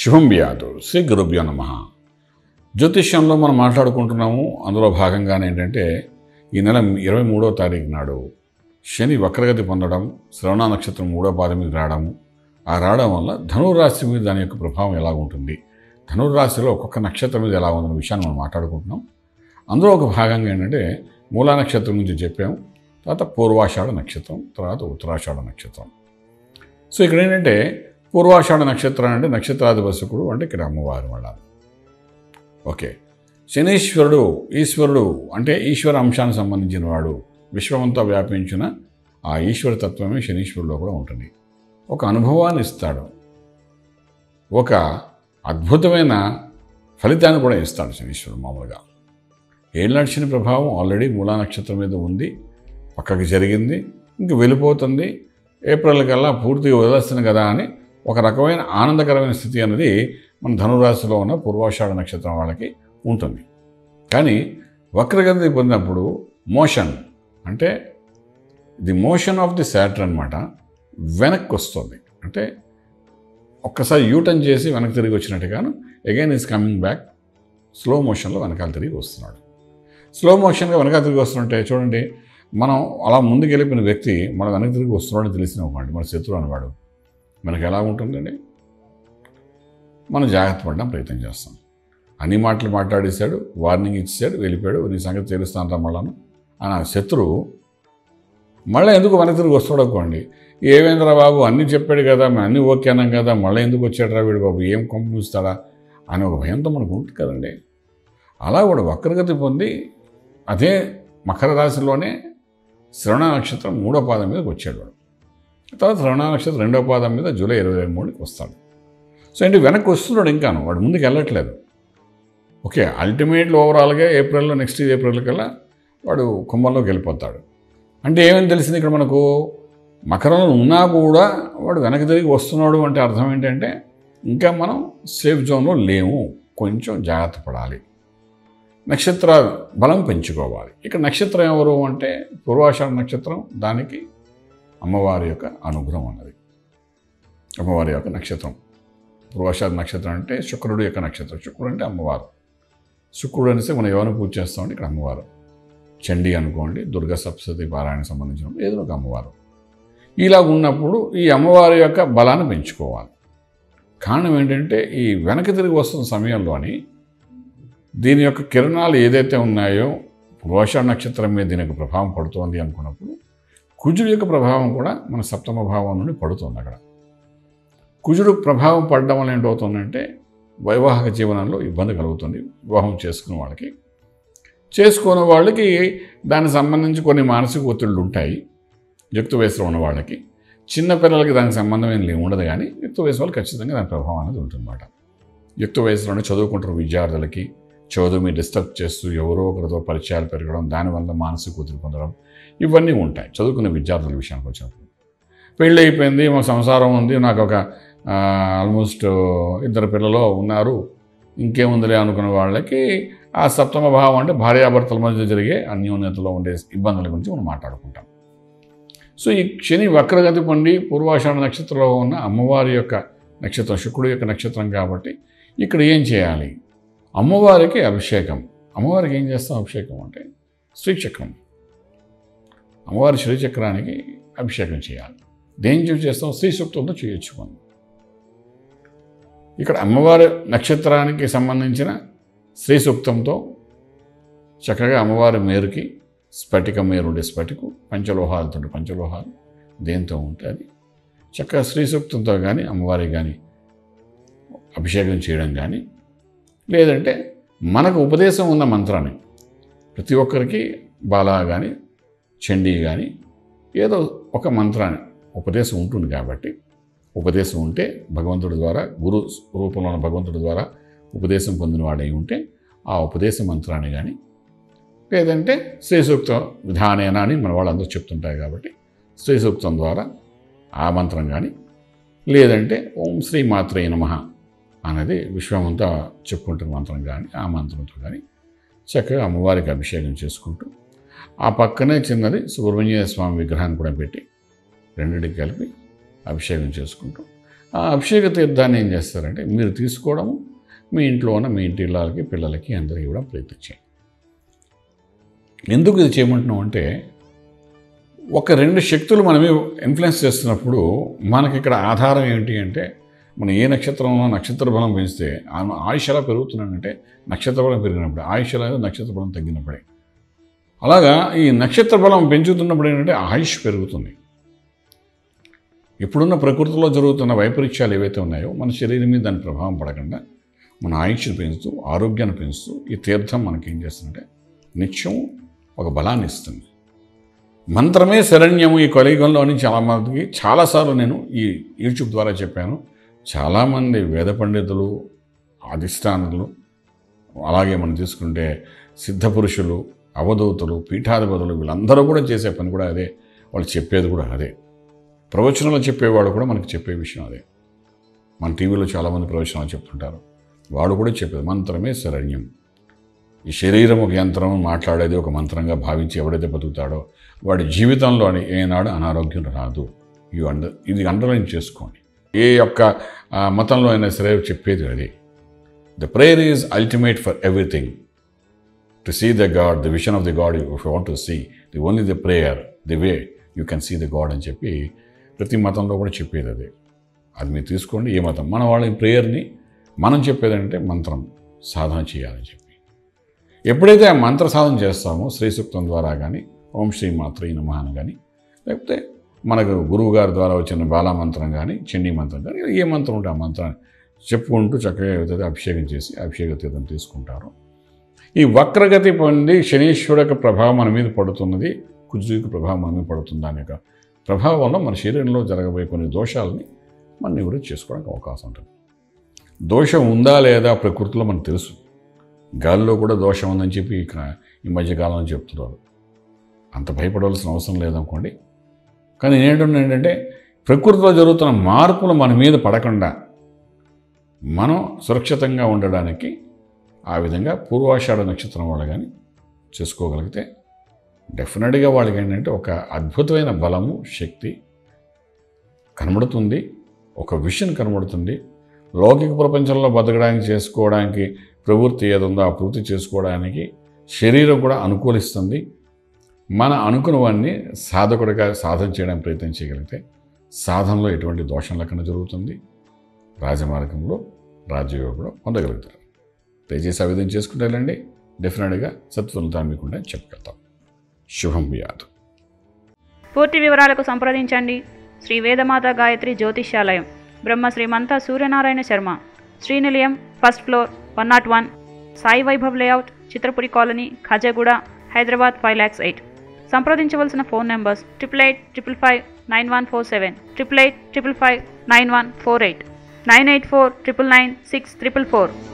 శుభం వ్యాధు శ్రీ గురుభ్యో నమః. జ్యోతిష్యంలో మనం మాట్లాడుకుంటున్నాము. అందులో భాగంగానే ఏంటంటే ఈ నెల 23వ తారీఖు నాడు శని వక్రగతి పొందడం, శ్రవణ నక్షత్రం 3వ పాదం మీద రావడం, ఆ రావడం వల్ల ధనురాశి మీద దాని యొక్క ప్రభావం ఎలా ఉంటుంది, ధనురాశిలో ఒక్కొక్క నక్షత్రం మీద ఎలా ఉందన్న విషయాన్ని మనం మాట్లాడుకుంటున్నాం. అందులో ఒక భాగంగా ఏంటంటే మూలా నక్షత్రం గురించి చెప్పాము, తర్వాత పూర్వాషాడ నక్షత్రం, తర్వాత ఉత్తరాషాఢ నక్షత్రం. సో ఇక్కడ ఏంటంటే పూర్వాషాఢ నక్షత్రం అంటే నక్షత్రాధిపశకుడు అంటే ఇక్కడ అమ్మవారు వెళ్ళాలి. ఓకే, శనీశ్వరుడు ఈశ్వరుడు అంటే ఈశ్వర అంశానికి సంబంధించిన వాడు, విశ్వమంతా వ్యాపించిన ఆ ఈశ్వర తత్వమే శనీశ్వరులో కూడా ఉంటుంది. ఒక అనుభవాన్ని ఇస్తాడు, ఒక అద్భుతమైన ఫలితాన్ని కూడా ఇస్తాడు శనీశ్వరుడు. మామూలుగా ఏళ్ళ శని ప్రభావం ఆల్రెడీ మూలా నక్షత్రం మీద ఉంది, పక్కకి జరిగింది, ఇంక వెళ్ళిపోతుంది, ఏప్రిల్ కల్లా పూర్తిగా వదిలేస్తుంది కదా అని ఒక రకమైన ఆనందకరమైన స్థితి అనేది మన ధనురాశిలో ఉన్న పూర్వాషాఢ నక్షత్రం వాళ్ళకి ఉంటుంది. కానీ వక్రగతి పొందినప్పుడు మోషన్ అంటే the motion of the Saturn అనమాట, వెనక్కి వస్తుంది. అంటే ఒక్కసారి యూటర్న్ చేసి వెనక్కి తిరిగి వచ్చినట్టుగాను again is coming back, slow మోషన్లో వెనకాల తిరిగి వస్తున్నాడు. స్లో మోషన్గా వెనకాల తిరిగి వస్తుంటే చూడండి, మనం అలా ముందుకెళ్ళిపోయిన వ్యక్తి మనం వెనక్కి తిరిగి వస్తున్నాడని తెలిసిన మన శత్రువు అనవాడు మనకు ఎలా ఉంటుందండి. మనం జాగ్రత్త పడడం ప్రయత్నం చేస్తాం. అన్ని మాటలు మాట్లాడేశాడు, వార్నింగ్ ఇచ్చేసాడు, వెళ్ళిపోయాడు, నీ సంగతి తెలుస్తాను రమ్మళ్ళను అని ఆ శత్రువు మళ్ళీ ఎందుకు వెనక్కి తిరిగి వస్తాడనుకోండి. ఏవేంద్ర బాబు అన్నీ చెప్పాడు కదా, మేము అన్నీ ఓకే అన్నాం కదా, మళ్ళీ ఎందుకు వచ్చాడరా వీడు బాబు, ఏం కంపిస్తాడా అని ఒక భయంతో మనకు ఉంటుంది కదండి. అలా కూడా వక్రగతి పొంది అదే మకర రాశిలోనే శ్రవణ నక్షత్రం 3వ పాదం మీదకి వచ్చాడు వాడు. తర్వాత శ్రవణ నక్షత్రం 2వ పాదం మీద జూలై 23కి వస్తాడు. సో అంటే వెనక్కి వస్తున్నాడు, ఇంకాను వాడు ముందుకు వెళ్ళట్లేదు. ఓకే, అల్టిమేట్లీ ఓవరాల్గా ఏప్రిల్లో నెక్స్ట్ ఏప్రిల్ కల్లా వాడు కుంభంలోకి వెళ్ళిపోతాడు. అంటే ఏమని తెలిసింది ఇక్కడ మనకు, మకరంలో ఉన్నా కూడా వాడు వెనక్కి తిరిగి వస్తున్నాడు అంటే అర్థం ఏంటంటే ఇంకా మనం సేఫ్ జోన్లో లేము, కొంచెం జాగ్రత్త పడాలి, నక్షత్ర బలం పెంచుకోవాలి. ఇక్కడ నక్షత్రం ఎవరు అంటే పూర్వాషాఢ నక్షత్రం, దానికి అమ్మవారి యొక్క అనుగ్రహం అన్నది. అమ్మవారి యొక్క నక్షత్రం పూర్వాషాఢ నక్షత్రం అంటే శుక్రుడు యొక్క నక్షత్రం. శుక్రుడు అంటే అమ్మవారు, శుక్రుడు అనేసి మనం ఎవరిని పూజ చేస్తామంటే ఇక్కడ అమ్మవారు. చండీ అనుకోండి, దుర్గా సప్తసతి పారాయణకు సంబంధించిన ఏదో ఒక అమ్మవారు. ఇలా ఉన్నప్పుడు ఈ అమ్మవారి యొక్క బలాన్ని పెంచుకోవాలి. కారణం ఏంటంటే ఈ వెనక్కి తిరిగి వస్తున్న సమయంలోని దీని యొక్క కిరణాలు ఏదైతే ఉన్నాయో పూర్వాషాఢ నక్షత్రం మీద దీని యొక్క ప్రభావం పడుతోంది అనుకున్నప్పుడు కుజుడు యొక్క ప్రభావం కూడా మన 7వ భావం నుండి పడుతుంది. అక్కడ కుజుడు ప్రభావం పడడం వల్ల ఏంటవుతుందంటే వైవాహిక జీవనంలో ఇబ్బంది కలుగుతుంది. వివాహం చేసుకున్న వాళ్ళకి, చేసుకోని వాళ్ళకి దానికి సంబంధించి కొన్ని మానసిక ఒత్తిళ్ళు ఉంటాయి. యుక్త వయసులో ఉన్న వాళ్ళకి, చిన్నపిల్లలకి దానికి సంబంధం ఏం ఉండదు, కానీ యుక్త వయసు వాళ్ళు ఖచ్చితంగా దాని ప్రభావం అనేది ఉంటుందన్నమాట. యుక్త వయసులోనే చదువుకుంటున్న విద్యార్థులకి చదువుని డిస్టర్బ్ చేస్తూ ఎవరో ఒకరితో పరిచయాలు పెరగడం, దానివల్ల మానసిక ఒత్తిడి పొందడం ఇవన్నీ ఉంటాయి. చదువుకునే విద్యార్థుల విషయానికి వచ్చినప్పుడు పెళ్ళి అయిపోయింది, మా సంసారం ఉంది, నాకు ఒక ఆల్మోస్ట్ 2 పిల్లలు ఉన్నారు, ఇంకేముందిలే అనుకున్న వాళ్ళకి ఆ 7వ భావం అంటే భార్యాభర్తల మధ్య జరిగే అన్యోన్యతలో ఉండే ఇబ్బందుల గురించి మనం మాట్లాడుకుంటాం. సో ఈ శని వక్రగతి పొంది పూర్వాషాఢ నక్షత్రంలో ఉన్న అమ్మవారి యొక్క నక్షత్రం శుక్రుడు యొక్క నక్షత్రం కాబట్టి ఇక్కడ ఏం చేయాలి, అమ్మవారికి అభిషేకం. అమ్మవారికి ఏం చేస్తాం అభిషేకం అంటే శ్రీచక్రం, అమ్మవారి శ్రీచక్రానికి అభిషేకం చేయాలి. దేని చేస్తాం, శ్రీ సూక్తంతో చేయొచ్చు మనం. ఇక్కడ అమ్మవారి నక్షత్రానికి సంబంధించిన శ్రీ సూక్తంతో చక్కగా అమ్మవారి మేరుకి స్ఫటిక మేరుండే స్ఫటికు, పంచలోహాలతో పంచలోహాలు దేంతో ఉంటే అది చక్కగా శ్రీ సూక్తంతో కానీ అమ్మవారికి కానీ అభిషేకం చేయడం కానీ, లేదంటే మనకు ఉపదేశం ఉన్న మంత్రాన్ని ప్రతి ఒక్కరికి బాలా కానీ చండీ కానీ ఏదో ఒక మంత్రాన్ని ఉపదేశం ఉంటుంది కాబట్టి, ఉపదేశం ఉంటే భగవంతుడి ద్వారా గురు రూపంలో ఉన్న భగవంతుడి ద్వారా ఉపదేశం పొందిన వాడై ఉంటే ఆ ఉపదేశ మంత్రాన్ని కానీ, లేదంటే శ్రీ సూక్త విధానేనా అని మన వాళ్ళందరూ చెప్తుంటారు కాబట్టి శ్రీ సూక్తం ద్వారా ఆ మంత్రం కానీ, లేదంటే ఓం శ్రీ మాత్రే నమః అనేది విశ్వమంతా చెప్పుకుంటున్న మంత్రం కానీ ఆ మంత్రంతో కానీ చక్కగా అమ్మవారికి అభిషేకం చేసుకుంటూ ఆ పక్కనే చిన్నది సుబ్రహ్మణ్య స్వామి విగ్రహాన్ని కూడా పెట్టి రెండింటికి కలిపి అభిషేకం చేసుకుంటూ అభిషేక తీర్థాన్ని ఏం చేస్తారంటే మీరు తీసుకోవడము మీ ఇంట్లో ఉన్న మీ ఇంటి ఇళ్ళకి పిల్లలకి అందరికీ కూడా ప్రయత్నం చేయండి. ఎందుకు ఇది చేయమంటున్నాం అంటే ఒక రెండు శక్తులు మనమే ఇన్ఫ్లుయెన్స్ చేస్తున్నప్పుడు మనకి ఇక్కడ ఆధారం ఏంటి అంటే మనం ఏ నక్షత్రంలో నక్షత్ర బలం పెంచితే ఆయుష్ ఎలా పెరుగుతున్నాడంటే నక్షత్ర బలం పెరిగినప్పుడే, ఆయుష్ ఎలా నక్షత్ర బలం తగ్గినప్పుడే. అలాగా ఈ నక్షత్ర బలం పెంచుతున్నప్పుడు ఏంటంటే ఆయుష్ పెరుగుతుంది. ఇప్పుడున్న ప్రకృతిలో జరుగుతున్న వైపరీత్యాలు ఏవైతే ఉన్నాయో మన శరీరం మీద దాని ప్రభావం పడకుండా మన ఆయుష్ని పెంచుతూ ఆరోగ్యాన్ని పెంచుతూ ఈ తీర్థం మనకి ఏం చేస్తుందంటే నిత్యం ఒక బలాన్ని ఇస్తుంది. మంత్రమే శరణ్యము ఈ కలియుగంలో అని చాలామందికి చాలాసార్లు నేను ఈ యూట్యూబ్ ద్వారా చెప్పాను. చాలామంది వేద పండితులు అధిష్టానులు అలాగే మనం తీసుకుంటే సిద్ధపురుషులు అవధూతులు పీఠాధిపతులు వీళ్ళందరూ కూడా చేసే పని కూడా అదే, వాళ్ళు చెప్పేది కూడా అదే, ప్రవచనాలు చెప్పేవాడు కూడా మనకు చెప్పే విషయం అదే. మన టీవీలో చాలామంది ప్రవచనాలు చెప్తుంటారు, వాడు కూడా చెప్పేది మంత్రమే శరణ్యం. ఈ శరీరం ఒక యంత్రం, మాట్లాడేది ఒక మంత్రంగా భావించి ఎవడైతే బతుకుతాడో వాడి జీవితంలో ఏనాడు అనారోగ్యం రాదు. ఇది అండర్లైన్ చేసుకోండి. ఏ యొక్క మతంలో అయినా సరే చెప్పేది అది. The prayer is ultimate for everything. To see the God, the vision of the God you want to see, the only the prayer, the way you can see the God అని చెప్పి ప్రతి మతంలో కూడా చెప్పేది అదే. అది మీరు తీసుకోండి. ఏ మతం మన వాళ్ళ ప్రేయర్ని మనం చెప్పేదంటే మంత్రం సాధన చేయాలని చెప్పి ఎప్పుడైతే ఆ మంత్ర సాధన చేస్తామో శ్రీ సూక్తం ద్వారా కానీ ఓం శ్రీ మాత్రే నమః అని కానీ లేకపోతే మనకు గురువుగారి ద్వారా వచ్చిన బాలా మంత్రం కానీ చండీ మంత్రం కానీ ఏ మంత్రం ఉంటే ఆ మంత్రాన్ని చెప్పుకుంటూ చక్కగా ఏదైతే అభిషేకం చేసి అభిషేక తీర్థం తీసుకుంటారు. ఈ వక్రగతి పొంది శనీశ్వరుడి యొక్క ప్రభావం మన మీద పడుతున్నది, కుజుడికి ప్రభావం మన మీద పడుతుంది. దాని యొక్క ప్రభావం వల్ల మన శరీరంలో జరగబోయే కొన్ని దోషాలని మన నివృత్తి చేసుకోవడానికి అవకాశం ఉంటుంది. దోషం ఉందా లేదా ప్రకృతిలో మనకు తెలుసు. గాలిలో కూడా దోషం ఉందని చెప్పి ఈ మధ్యకాలంలో చెప్తున్నారు. అంత భయపడవలసిన అవసరం లేదనుకోండి. కానీ ఏంటంటే ప్రకృతిలో జరుగుతున్న మార్పులు మన మీద పడకుండా మనం సురక్షితంగా ఉండడానికి ఆ విధంగా పూర్వాషాడ నక్షత్రం వాళ్ళు కానీ చేసుకోగలిగితే డెఫినెట్గా వాళ్ళకి ఏంటంటే ఒక అద్భుతమైన బలము శక్తి కనబడుతుంది, ఒక విషన్ కనబడుతుంది. లౌకిక ప్రపంచంలో బతకడానికి చేసుకోవడానికి ప్రవృత్తి ఏదుందో ఆ ప్రవృత్తి చేసుకోవడానికి శరీరం కూడా అనుకూలిస్తుంది. మన అనుకున్నవన్నీ సాధకుడిగా సాధన చేయడానికి ప్రయత్నం చేయగలిగితే సాధనలో ఎటువంటి దోషం లేకుండా జరుగుతుంది. రాజమార్గంలో రాజయోగం కూడా పొందగలుగుతారు. దయచేసి ఆ విధంగా చేసుకుంటారండి, డెఫినెట్గా సత్ఫలితాన్ని మీకు ఉంటాయని చెప్పగలుగుతాం. శుభం వ్యాధు. పూర్తి వివరాలకు సంప్రదించండి శ్రీ వేదమాత గాయత్రి జ్యోతిష్యాలయం, బ్రహ్మ Shri మంతా Suryanarayana Sharma, Shri Nilayam, first floor, 101, Sai Vaibhav layout, Chitrapuri colony, Khajaguda, Hyderabad 5,08,000. సంప్రదించవలసిన ఫోన్ నెంబర్స్ 8855 9147, 8855 9148, 98499644.